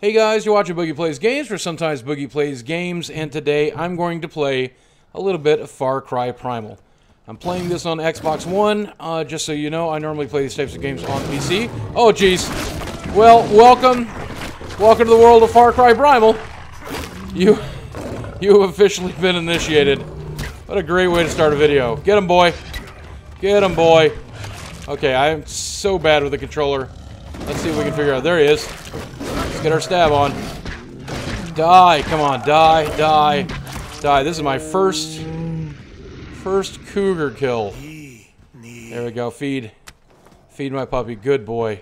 Hey guys, you're watching Boogie Plays Games, or sometimes Boogie Plays Games, and today I'm going to play a little bit of Far Cry Primal. I'm playing this on Xbox One, just so you know, I normally play these types of games on PC. Oh jeez. Well, welcome to the world of Far Cry Primal. You have officially been initiated. What a great way to start a video. Get him, boy. Get him, boy. Okay, I am so bad with the controller. Let's see if we can figure out. There he is. Get our stab on. Die, come on, die, die, die. This is my first cougar kill. There we go, feed my puppy, good boy.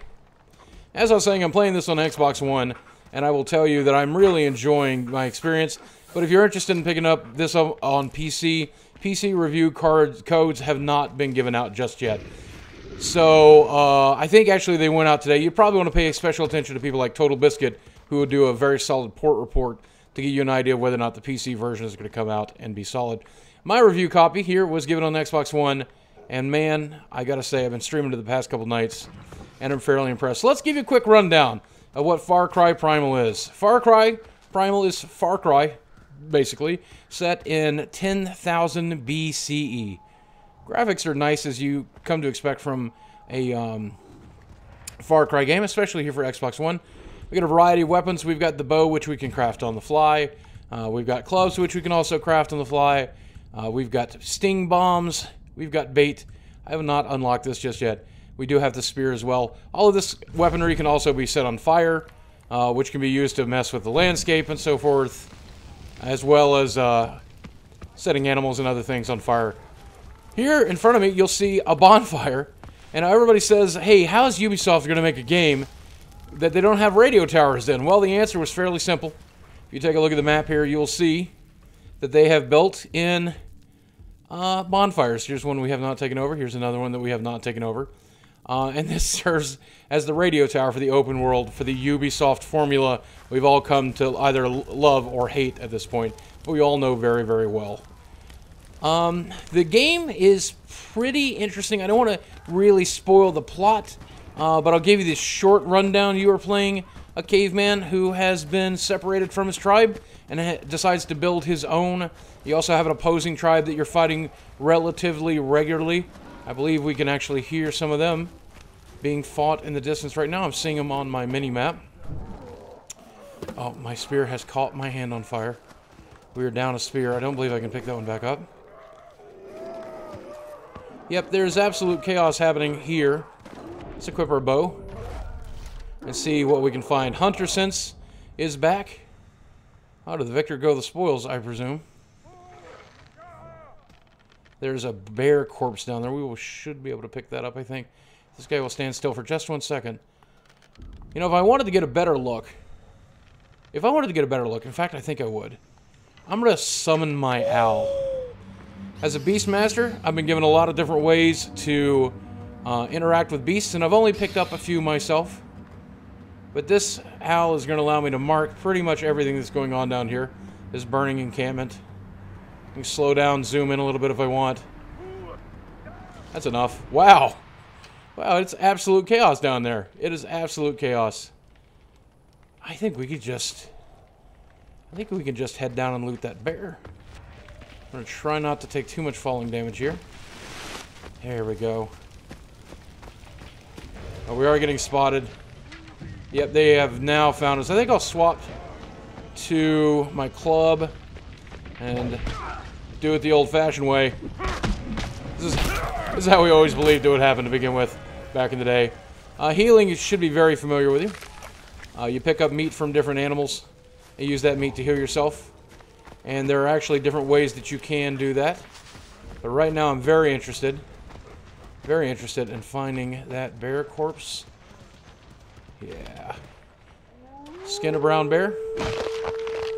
As I was saying, I'm playing this on Xbox One, and I will tell you that I'm really enjoying my experience, but if you're interested in picking up this on PC review codes have not been given out just yet. So, I think actually they went out today. You probably want to pay special attention to people like Total Biscuit, who will do a very solid port report to give you an idea of whether or not the PC version is going to come out and be solid. My review copy here was given on Xbox One, and man, I gotta say, I've been streaming to the past couple nights, and I'm fairly impressed. So let's give you a quick rundown of what Far Cry Primal is. Far Cry Primal is Far Cry, basically, set in 10,000 BCE. Graphics are nice, as you come to expect from a Far Cry game, especially here for Xbox One. We've got a variety of weapons. We've got the bow, which we can craft on the fly. We've got clubs, which we can also craft on the fly. We've got sting bombs. We've got bait. I have not unlocked this just yet. We do have the spear as well. All of this weaponry can also be set on fire, which can be used to mess with the landscape and so forth, as well as setting animals and other things on fire. Here in front of me, you'll see a bonfire, and everybody says, hey, how is Ubisoft going to make a game that they don't have radio towers in? Well, the answer was fairly simple. If you take a look at the map here, you'll see that they have built in bonfires. Here's one we have not taken over. Here's another one that we have not taken over. And this serves as the radio tower for the open world, for the Ubisoft formula we've all come to either love or hate at this point, but we all know very, very well. The game is pretty interesting. I don't want to really spoil the plot, but I'll give you this short rundown. You are playing a caveman who has been separated from his tribe and decides to build his own. You also have an opposing tribe that you're fighting relatively regularly. I believe we can actually hear some of them being fought in the distance right now. I'm seeing them on my mini-map. Oh, my spear has caught my hand on fire. We are down a spear. I don't believe I can pick that one back up. Yep, there's absolute chaos happening here. Let's equip our bow and see what we can find. Hunter sense is back. How did the victor go the spoils, I presume? There's a bear corpse down there. We should be able to pick that up, I think. This guy will stand still for just 1 second. You know, if I wanted to get a better look... in fact, I think I would. I'm going to summon my owl. As a beast master, I've been given a lot of different ways to interact with beasts, and I've only picked up a few myself. But this owl is going to allow me to mark pretty much everything that's going on down here. This burning encampment. I can slow down, zoom in a little bit if I want. That's enough. Wow. Wow, it's absolute chaos down there. It is absolute chaos. I think we could just... head down and loot that bear. I'm going to try not to take too much falling damage here. There we go. Oh, we are getting spotted. Yep, they have now found us. I think I'll swap to my club and do it the old-fashioned way. This is how we always believed it would happen to begin with back in the day. Healing should be very familiar with you. You pick up meat from different animals. You use that meat to heal yourself, and there are actually different ways that you can do that, but right now I'm very interested in finding that bear corpse. Yeah, skin a brown bear,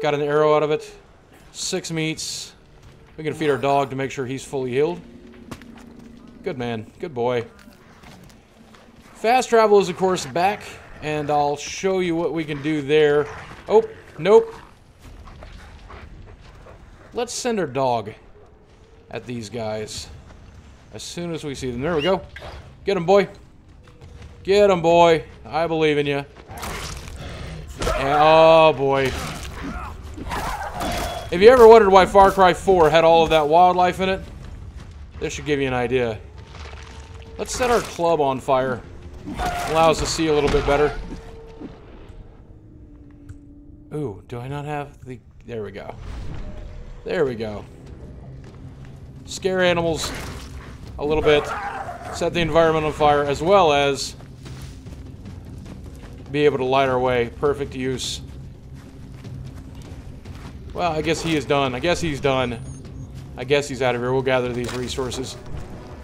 got an arrow out of it, 6 meats. We can feed our dog to make sure he's fully healed. Good man, good boy. Fast travel is of course back, and I'll show you what we can do there. Oh, nope. Let's send our dog at these guys as soon as we see them. There we go. Get him, boy. Get him, boy. I believe in you. And, oh boy. If you ever wondered why Far Cry 4 had all of that wildlife in it, this should give you an idea. Let's set our club on fire. Allow us to see a little bit better. Ooh, do I not have the... There we go. There we go. Scare animals a little bit. Set the environment on fire, as well as be able to light our way. Perfect use. Well, I guess he is done. I guess he's done. I guess he's out of here. We'll gather these resources.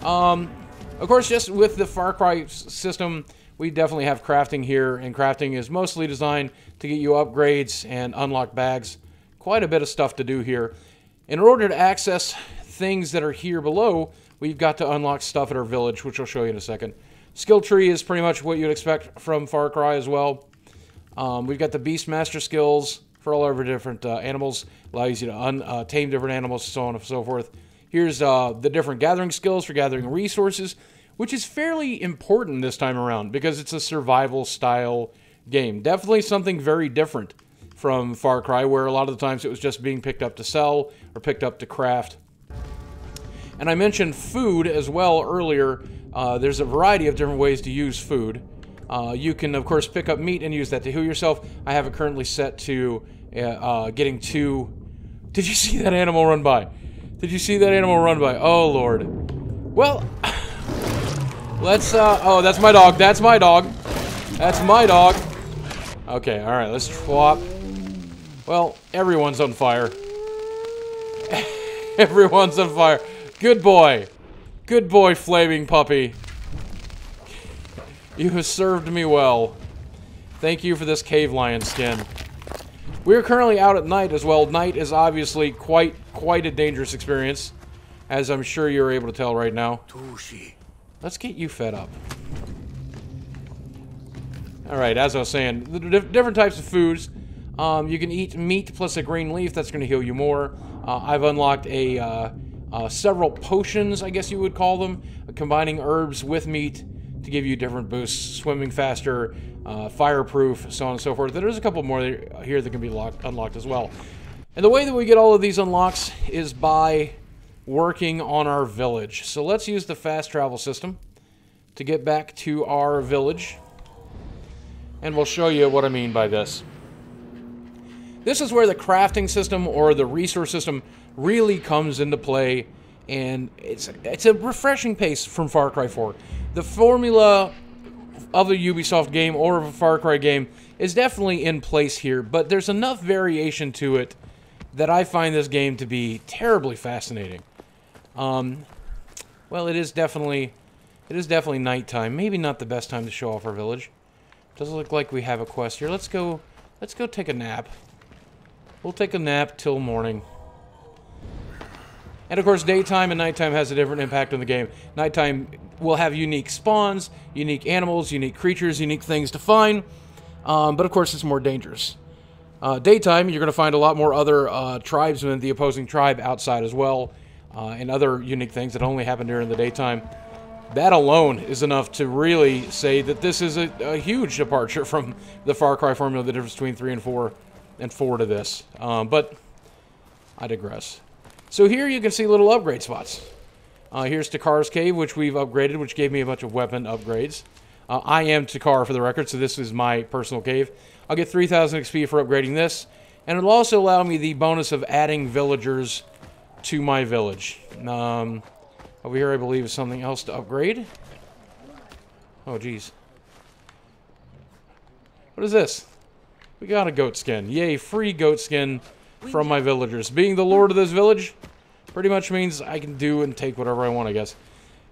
Of course, just with the Far Cry system, we definitely have crafting here, and crafting is mostly designed to get you upgrades and unlock bags. Quite a bit of stuff to do here. In order to access things that are here below, we've got to unlock stuff at our village, which I'll show you in a second. Skill tree is pretty much what you'd expect from Far Cry as well. We've got the Beastmaster skills for all over different animals, allows you to tame different animals, so on and so forth. Here's the different gathering skills for gathering resources, which is fairly important this time around because it's a survival style game. Definitely something very different from Far Cry, where a lot of the times it was just being picked up to sell or picked up to craft. And I mentioned food as well earlier. There's a variety of different ways to use food. You can, of course, pick up meat and use that to heal yourself. I have it currently set to getting two... Did you see that animal run by? Did you see that animal run by? Oh, Lord. Well, let's... oh, that's my dog. That's my dog. That's my dog. Okay, all right. Let's swap. Well, everyone's on fire. Everyone's on fire. Good boy. Good boy, flaming puppy. You have served me well. Thank you for this cave lion skin. We're currently out at night as well. Night is obviously quite a dangerous experience, as I'm sure you're able to tell right now. Let's get you fed up. Alright, as I was saying, the different types of foods. You can eat meat plus a green leaf. That's going to heal you more. I've unlocked a several potions, I guess you would call them, combining herbs with meat to give you different boosts, swimming faster, fireproof, so on and so forth. There's a couple more here that can be unlocked as well. And the way that we get all of these unlocks is by working on our village. So let's use the fast travel system to get back to our village. And we'll show you what I mean by this. This is where the crafting system or the resource system really comes into play. And it's a refreshing pace from Far Cry 4. The formula of a Ubisoft game or of a Far Cry game is definitely in place here, but there's enough variation to it that I find this game to be terribly fascinating. Well, it is definitely nighttime. Maybe not the best time to show off our village. Doesn't look like we have a quest here. Let's go take a nap. We'll take a nap till morning. And of course, daytime and nighttime has a different impact on the game. Nighttime will have unique spawns, unique animals, unique creatures, unique things to find. But of course, it's more dangerous. Daytime, you're going to find a lot more other tribesmen, the opposing tribe outside as well, and other unique things that only happen during the daytime. That alone is enough to really say that this is a huge departure from the Far Cry formula, the difference between 3 and 4 and 4 to this. But I digress. So here you can see little upgrade spots. Here's Takar's Cave, which we've upgraded, which gave me a bunch of weapon upgrades. I am Takar for the record, so this is my personal cave. I'll get 3,000 XP for upgrading this, and it'll also allow me the bonus of adding villagers to my village. Over here, I believe, is something else to upgrade. Oh, geez. What is this? We got a goat skin. Yay, free goat skin from my villagers. Being the lord of this village pretty much means I can do and take whatever I want, I guess.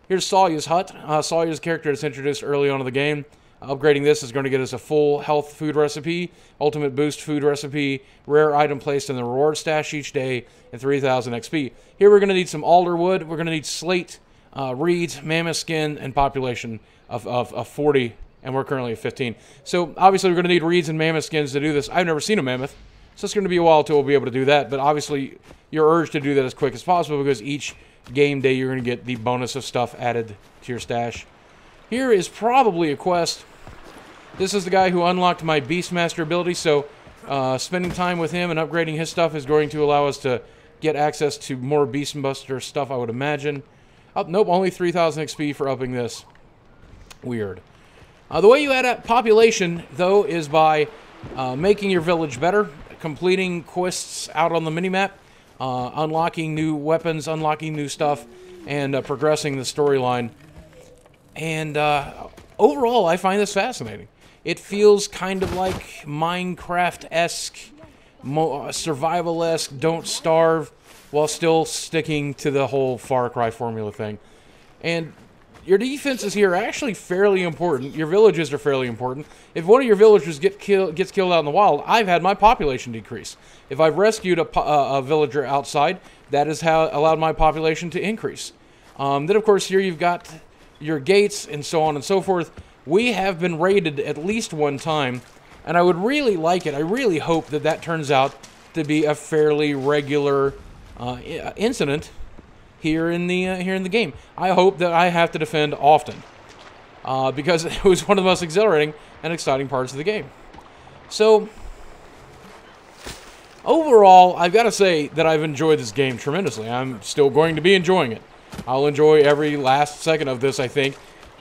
Here's Salya's hut. Salya's character is introduced early on in the game. Upgrading this is going to get us a full health food recipe, ultimate boost food recipe, rare item placed in the reward stash each day, and 3,000 XP. Here we're going to need some alder wood. We're going to need slate, reeds, mammoth skin, and population of 40, and we're currently at 15. So obviously we're going to need reeds and mammoth skins to do this. I've never seen a mammoth. So it's going to be a while till we'll be able to do that, but obviously you're urged to do that as quick as possible because each game day you're going to get the bonus of stuff added to your stash. Here is probably a quest This is the guy who unlocked my Beastmaster ability, so spending time with him and upgrading his stuff is going to allow us to get access to more Beastmaster stuff, I would imagine. Oh, nope, only 3,000 XP for upping this. Weird. The way you add up population, though, is by making your village better, completing quests out on the minimap, unlocking new weapons, unlocking new stuff, and progressing the storyline. And overall, I find this fascinating. It feels kind of like Minecraft-esque, survival-esque, don't starve, while still sticking to the whole Far Cry formula thing. And your defenses here are actually fairly important. Your villages are fairly important. If one of your villagers gets killed out in the wild, I've had my population decrease. If I've rescued a villager outside, that is how allowed my population to increase. Then, of course, here you've got your gates and so on and so forth. We have been raided at least one time, and I would really like it. I really hope that that turns out to be a fairly regular incident here in the game. I hope that I have to defend often because it was one of the most exhilarating and exciting parts of the game. So overall, I've got to say that I've enjoyed this game tremendously. I'm still going to be enjoying it. I'll enjoy every last second of this, I think.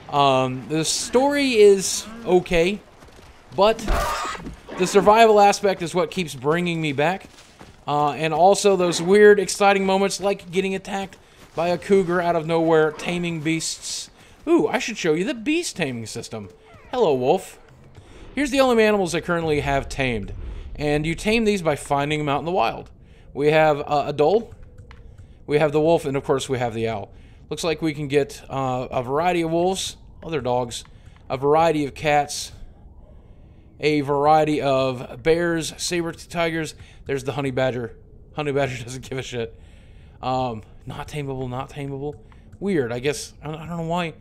The story is okay, but the survival aspect is what keeps bringing me back. And also those weird, exciting moments like getting attacked by a cougar out of nowhere, taming beasts. Ooh, I should show you the beast taming system. Hello, wolf. Here's the only animals I currently have tamed. And you tame these by finding them out in the wild. We have a dhole. We have the wolf, and of course we have the owl. Looks like we can get a variety of wolves, other dogs, a variety of cats, a variety of bears, saber-toothed tigers. There's the honey badger. Honey badger doesn't give a shit. Not tameable, not tameable. Weird, I guess. I don't know why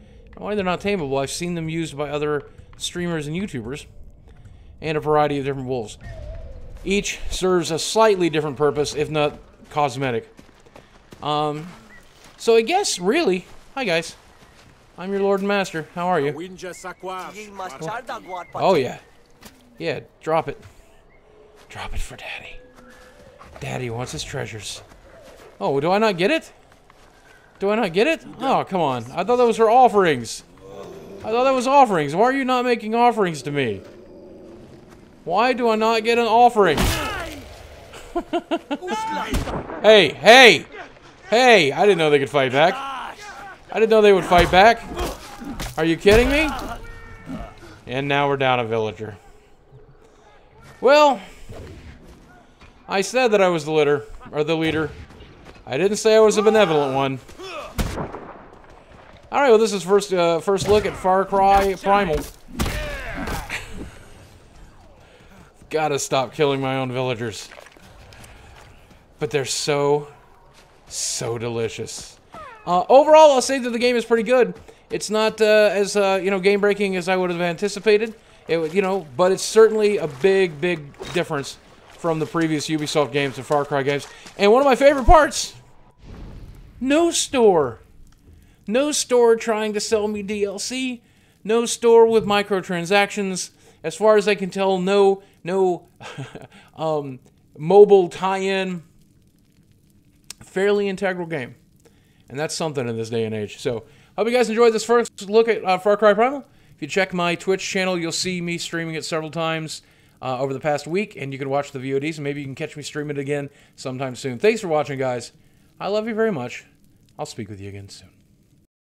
they're not tameable. I've seen them used by other streamers and YouTubers. And a variety of different wolves. Each serves a slightly different purpose, if not cosmetic. So I guess, really, hi guys, I'm your lord and master, how are you? Oh yeah, yeah, drop it for daddy. Daddy wants his treasures. Oh, do I not get it? Do I not get it? Oh, come on, I thought those were offerings. I thought that was offerings. Why are you not making offerings to me? Why do I not get an offering? Hey, hey! Hey, I didn't know they could fight back. I didn't know they would fight back. Are you kidding me? And now we're down a villager. Well, I said that I was the leader. I didn't say I was a benevolent one. All right, well, this is first look at Far Cry Primal. Gotta stop killing my own villagers. But they're so delicious. Overall, I'll say that the game is pretty good. It's not as you know, game-breaking as I would have anticipated. It, you know, but it's certainly a big difference from the previous Ubisoft games and Far Cry games. And one of my favorite parts: no store, no store trying to sell me DLC, no store with microtransactions. As far as I can tell, no mobile tie-in. Fairly integral game, and that's something in this day and age. So hope you guys enjoyed this first look at Far Cry Primal. If you check my Twitch channel, you'll see me streaming it several times over the past week, and you can watch the VODs, and maybe you can catch me stream it again sometime soon. Thanks for watching, guys. I love you very much. I'll speak with you again soon.